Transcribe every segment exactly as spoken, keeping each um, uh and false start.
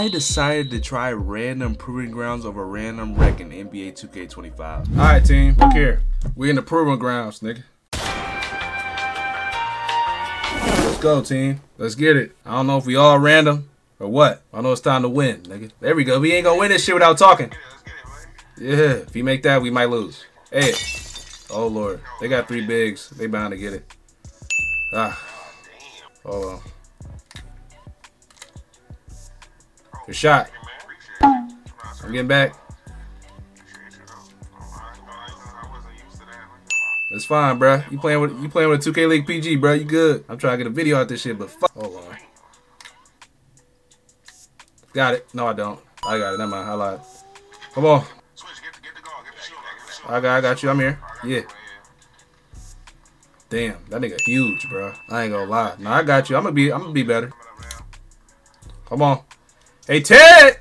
I decided to try random Proving Grounds over random wreck in N B A two K twenty-five. Alright team, look here. We in the Proving Grounds, nigga. Let's go team. Let's get it. I don't know if we all random or what. I know it's time to win, nigga. There we go. We ain't gonna win this shit without talking. Yeah, if you make that, we might lose. Hey. Oh lord. They got three bigs. They bound to get it. Ah. Hold on. Good shot. I'm getting back. That's fine, bro. You playing with you playing with a two K League P G, bro. You good? I'm trying to get a video out this shit, but fuck. Hold on. Got it. No, I don't. I got it. Never mind. I lied. Come on. I got. I got you. I'm here. Yeah. Damn, that nigga huge, bro. I ain't gonna lie. No, I got you. I'm gonna be. I'm gonna be better. Come on. Hey, Ted!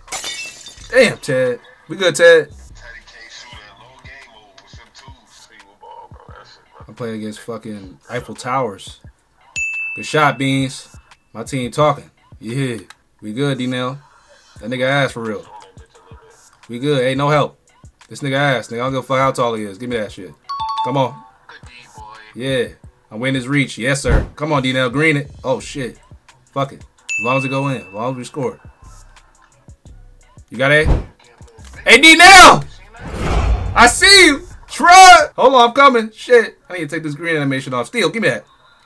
Damn, Ted. We good, Ted. I'm playing against fucking Eiffel Towers. Good shot, Beans. My team talking. Yeah. We good, D-Nail. That nigga ass for real. We good. Ain't no help. This nigga ass. Nigga, I don't give a fuck how tall he is. Give me that shit. Come on. Yeah. I'm winning his reach. Yes, sir. Come on, D-Nail. Green it. Oh, shit. Fuck it. As long as it go in. As long as we score. You got A? A D now! I see you! Try! Hold on, I'm coming. Shit. I need to take this green animation off. Steal, give me that.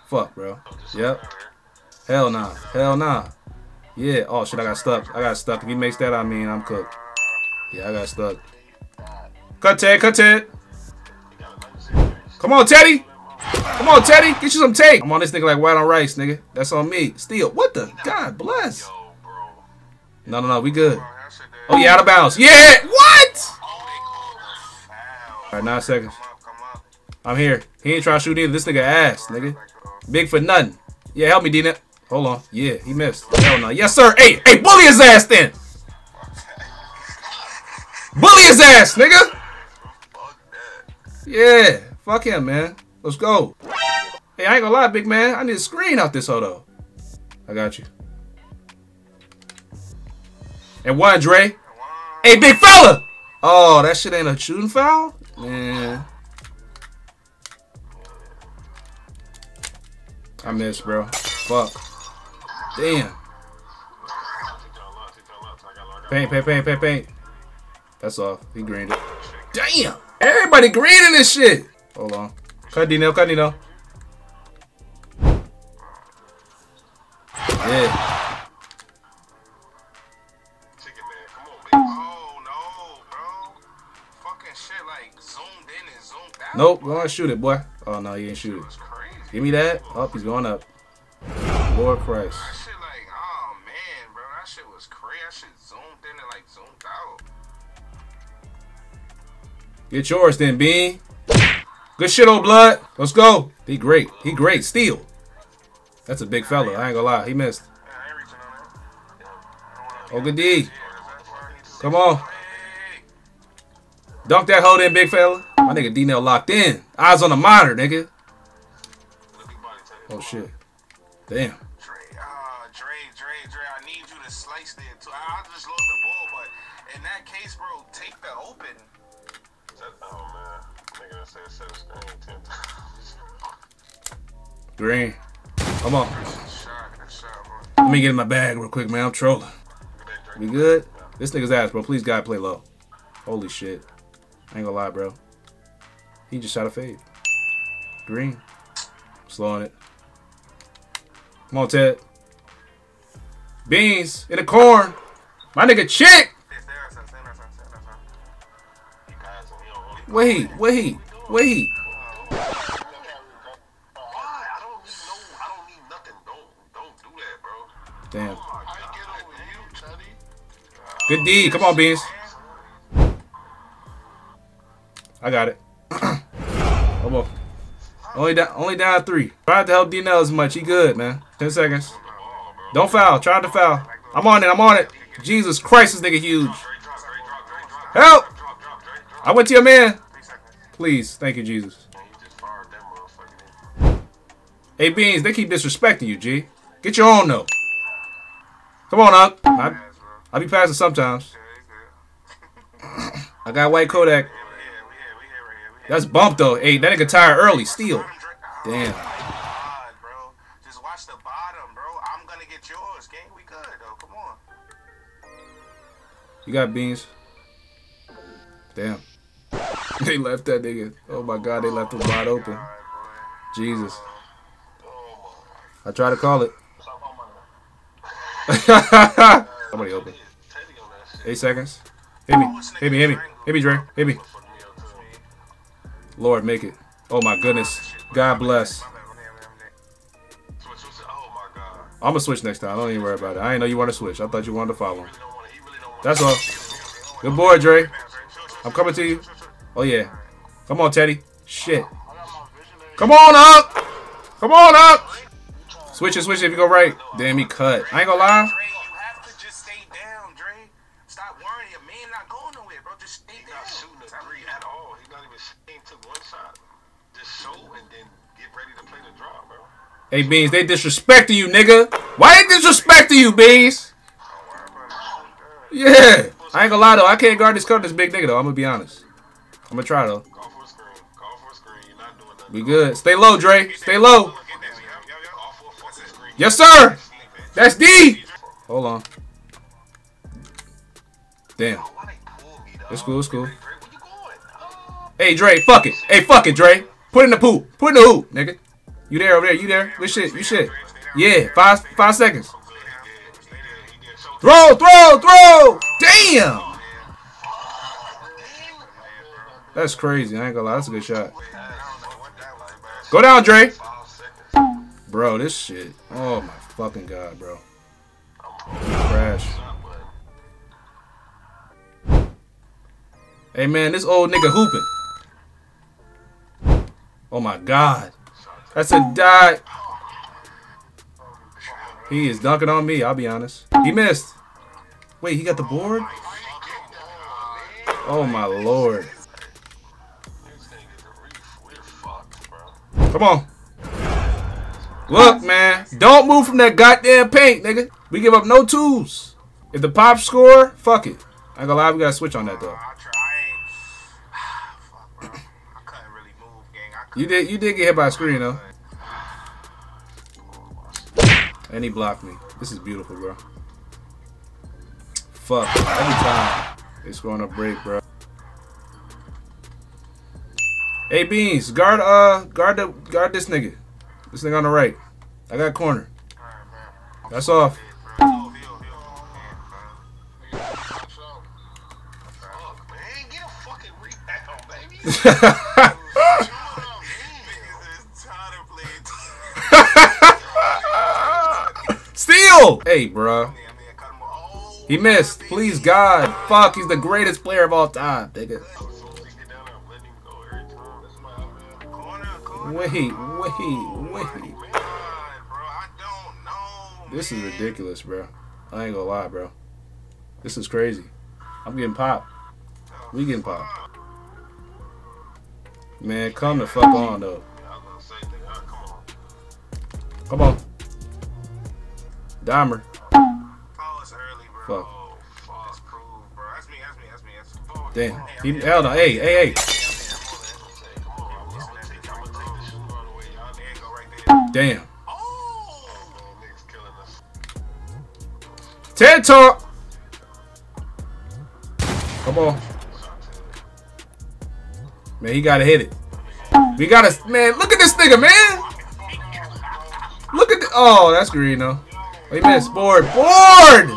Fuck, bro. Yep. Hell nah. Hell nah. Yeah. Oh, shit, I got stuck. I got stuck. If he makes that, I mean, I'm cooked. Yeah, I got stuck. Cut, Ted. Cut, Ted. Come on, Teddy. Come on, Teddy. Get you some tape. I'm on this nigga like white on rice, nigga. That's on me. Steal. What the? God bless. No, no, no. We good. Oh, yeah, out of bounds. Yeah! What? Alright, nine seconds. I'm here. He ain't trying to shoot either. This nigga ass, nigga. Big for nothing. Yeah, help me, D-Nip. Hold on. Yeah, he missed. Hell no. Yes, sir. Hey, hey, bully his ass then. Bully his ass, nigga. Yeah. Fuck him, man. Let's go. Hey, I ain't gonna lie, big man. I need a screen out this hold up. I got you. And one, Dre. Hey, big fella! Oh, that shit ain't a shooting foul? Man. I missed, bro. Fuck. Damn. Paint, paint, paint, paint, paint. That's off. He greened it. Damn! Everybody greening this shit! Hold on. Cut Dino, cut Dino. Yeah. Nope, go on, shoot it, boy. Oh no, you ain't shoot it. Give me that. Oh, he's going up. Lord Christ. That shit like, oh man, bro, that shit was crazy. That shit zoomed in and like zoomed out. Get yours then, Bean. Good shit, old blood. Let's go. He great. He great. Steal. That's a big fella. I ain't gonna lie. He missed. Oh, good D. Come on. Dunk that hole in, big fella. My nigga D-Nail locked in. Eyes on the monitor, nigga. Oh, shit. Damn. Dre, uh, Dre, Dre, Dre, I need you to slice there, too. I'll just load the ball, but in that case, bro, take the open. Oh, man. Nigga, I said set a screen ten times. Green. Come on. Let me get in my bag real quick, man. I'm trolling. We good? This nigga's ass, bro. Please, God, play low. Holy shit. I ain't gonna lie, bro. He just shot a fade. Green. Slowing it. Come on, Ted. Beans in the corn. My nigga Chick. Wait, wait, wait. Damn. Good D. Come on, Beans. I got it. Come on. Only down, only down three. Tried to help D-Nail as much. He good, man. Ten seconds. Don't foul. Tried to foul. I'm on it. I'm on it. Jesus Christ, this nigga huge. Help! I went to your man. Please. Thank you, Jesus. Hey, Beans, they keep disrespecting you, G. Get your own, though. Come on, up. I, I be passing sometimes. I got white Kodak. That's bump though. Hey, that nigga tired early. Steal. Damn. Just watch the bottom, bro. I'm gonna get yours, gang. We good though. Come on. You got beans. Damn. They left that nigga. Oh my god, they left him wide open. Jesus. I try to call it. Somebody open. Eight seconds. Hit me. Hit me. Hit me. Hit me, Dre. Hit me. Lord, make it. Oh my goodness. God bless. I'm gonna switch next time. Don't even worry about it. I didn't know you want to switch. I thought you wanted to follow him. That's all. Good boy, Dre. I'm coming to you. Oh yeah. Come on, Teddy. Shit. Come on up. Come on up. Switch it, switch it if you go right. Damn, he cut. I ain't gonna lie. Hey, Beans, they disrespecting you, nigga. Why they disrespecting you, Beans? Yeah. I ain't gonna lie, though. I can't guard this cover, this big nigga, though. I'm gonna be honest. I'm gonna try, though. We good. Stay low, Dre. Stay low. Yes, sir. That's D. Hold on. Damn. It's cool, it's cool. Hey, Dre, fuck it. Hey, fuck it, Dre. Put in the poop. Put in the hoop, nigga. You there over there? You there? Good shit. You shit. Yeah. Five. Five seconds. Throw. Throw. Throw. Damn. That's crazy. I ain't gonna lie. That's a good shot. Go down, Dre. Bro, this shit. Oh my fucking god, bro. Crash. Hey man, this old nigga hooping. Oh my god. That's a dot. He is dunking on me, I'll be honest. He missed. Wait, he got the board? Oh, my Lord. Come on. Look, man. Don't move from that goddamn paint, nigga. We give up no twos. If the pop score, fuck it. I ain't gonna lie, we gotta switch on that, though. You did you did get hit by a screen though. And he blocked me. This is beautiful, bro. Fuck. Every time it's going to break, bro. Hey Beans, guard uh guard the guard this nigga. This nigga on the right. I got corner. That's off. Hey, bro. He missed. Please, God. Fuck, he's the greatest player of all time, nigga. Wait, wait, wait. This is ridiculous, bro. I ain't gonna lie, bro. This is crazy. I'm getting popped. We getting popped. Man, come the fuck on, though. Come on. Dahmer. Oh, it's early, bro. Fuck. Oh, fuck. That's cool, bro. That's me, that's me, that's me. That's cool. Damn. He, hell no. Hey, hey, hey. Damn. Ted Talk. Come on. Man, he gotta hit it. We gotta, man, look at this nigga, man. Look at the, oh, that's green, though. He missed. Board. Board!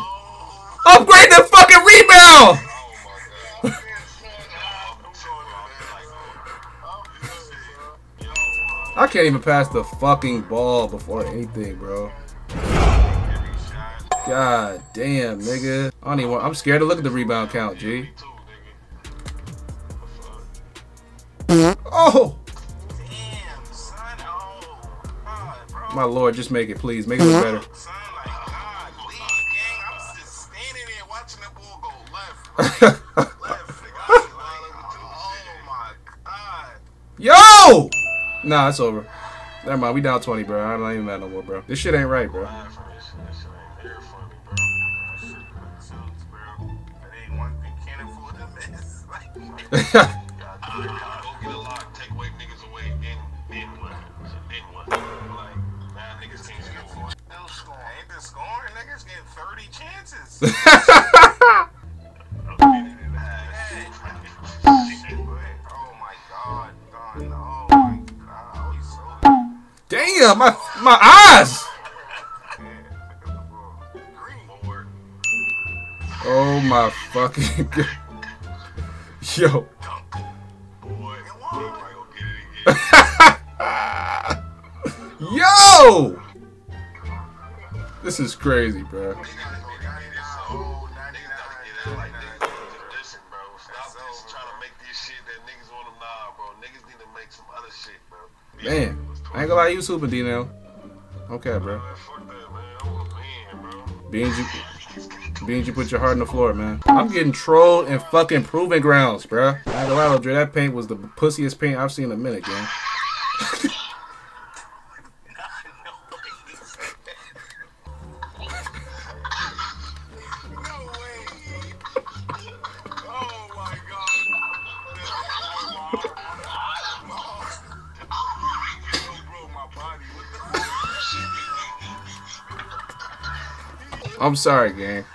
Upgrade the fucking rebound! I can't even pass the fucking ball before anything, bro. God damn, nigga. I don't even want, I'm scared to look at the rebound count, G. Oh! My Lord, just make it, please. Make it look better. Yo! Nah, it's over. Never mind, we down twenty, bro. I'm not even mad no more, bro. This shit ain't right, bro. they want they can't afford the mess. Like, go get a lock, take away niggas away, then then what? Then what? Like, now niggas can't score. No scoring. Ain't been scoring, niggas getting thirty chances. Damn, my my eyes. Oh my fucking god. Yo. Yo. This is crazy, bro. Man, I ain't gonna lie, you super D now. Okay, bro. Beans, you, Beans, you put your heart in the floor, man. I'm getting trolled and fucking Proving Grounds, bro. I ain't gonna lie, Andre, that paint was the pussiest paint I've seen in a minute, gang. I'm sorry, gang.